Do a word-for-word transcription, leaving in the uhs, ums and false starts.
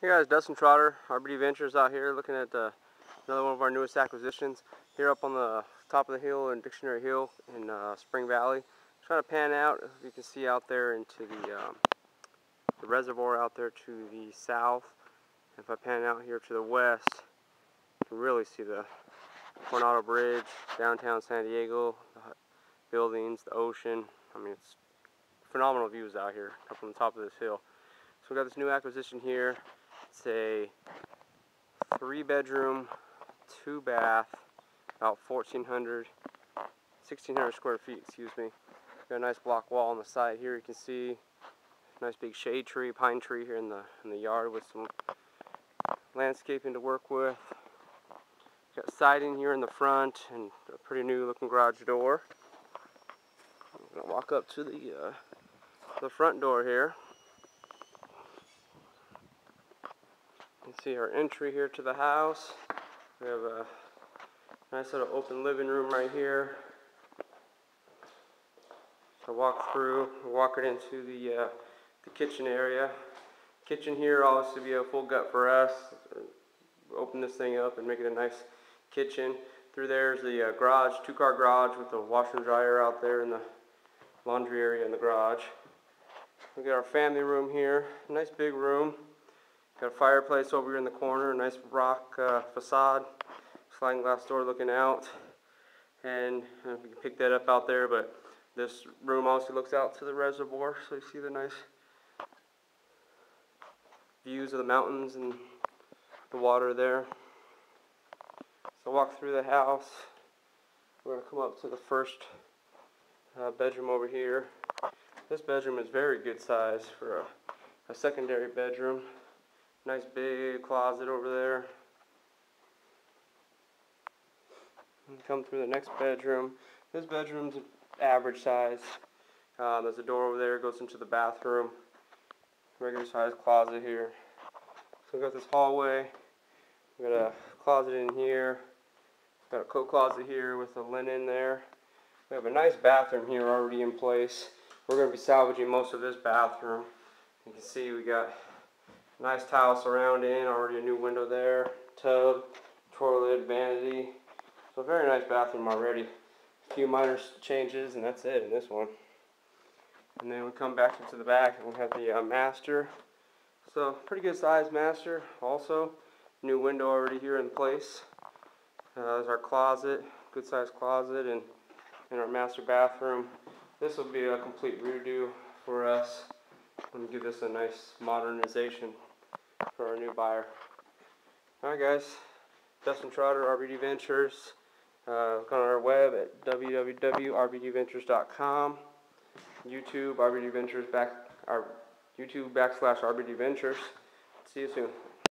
Hey guys, Dustin Trotter, R B D Ventures out here looking at uh, another one of our newest acquisitions here up on the top of the hill in Dictionary Hill in uh, Spring Valley. Trying to pan out, as you can see out there, into the, um, the reservoir out there to the south. If I pan out here to the west, you can really see the Coronado Bridge, downtown San Diego, the buildings, the ocean. I mean, it's phenomenal views out here up on the top of this hill. So we got this new acquisition here. It's a three-bedroom, two-bath, about fourteen hundred, sixteen hundred square feet, excuse me. Got a nice block wall on the side here. You can see a nice big shade tree, pine tree here in the in the yard with some landscaping to work with. Got siding here in the front and a pretty new-looking garage door. I'm gonna walk up to the uh, the front door here. You can see our entry here to the house. We have a nice little open living room right here. So walk through, walk it into the, uh, the kitchen area. Kitchen here always to be a full gut for us. Open this thing up and make it a nice kitchen. Through there is the uh, garage, two-car garage with the washer and dryer out there in the laundry area in the garage. We got our family room here, nice big room. Got a fireplace over here in the corner, a nice rock uh, facade, sliding glass door looking out, and uh, you can pick that up out there. But this room also looks out to the reservoir, so you see the nice views of the mountains and the water there. So walk through the house. We're gonna come up to the first uh, bedroom over here. This bedroom is very good size for a, a secondary bedroom. Nice big closet over there. And come through the next bedroom. This bedroom's average size. Uh, there's a door over there, goes into the bathroom. Regular size closet here. So we got this hallway. We got a closet in here. Got a coat closet here with the linen there. We have a nice bathroom here already in place. We're going to be salvaging most of this bathroom. You can see we got nice tile surrounding, already a new window there, tub, toilet, vanity. So a very nice bathroom already. A few minor changes and that's it in this one. And then we come back into the back and we have the uh, master. So pretty good size master also. New window already here in place. Uh, there's our closet, good size closet, and, and our master bathroom. This will be a complete redo for us. I'm going to give this a nice modernization for our new buyer. Alright guys, Dustin Trotter, R B D Ventures. Uh, look on our web at w w w dot r b d ventures dot com. YouTube, R B D Ventures, back, our YouTube backslash R B D Ventures. See you soon.